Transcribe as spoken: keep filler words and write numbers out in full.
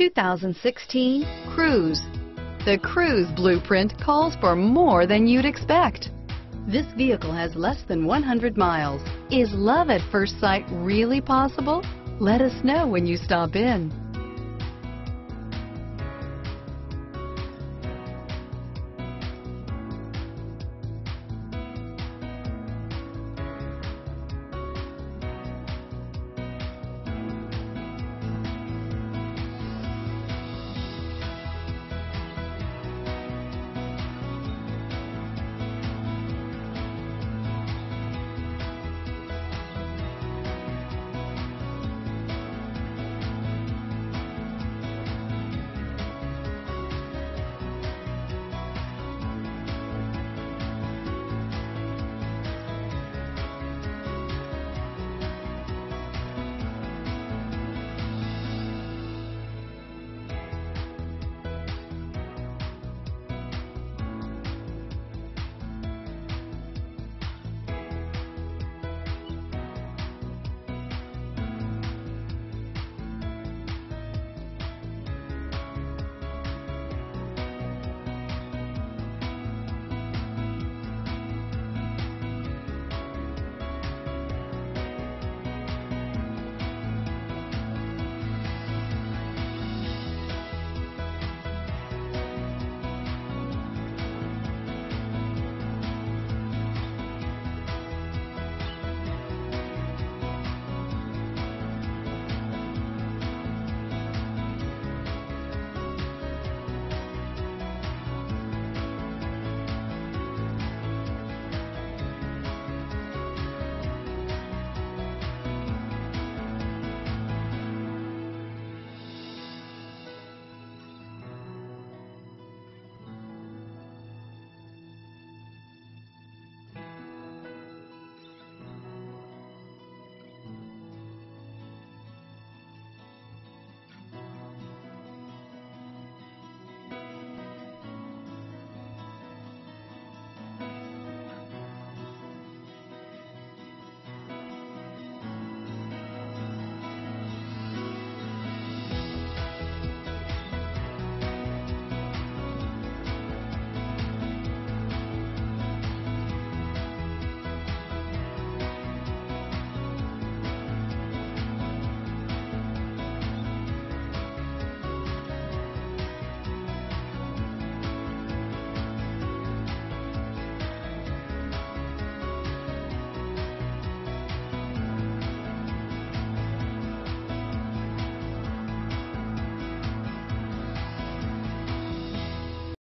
two thousand sixteen Cruze. The Cruze blueprint calls for more than you'd expect. This vehicle has less than one hundred miles. Is love at first sight really possible? Let us know when you stop in.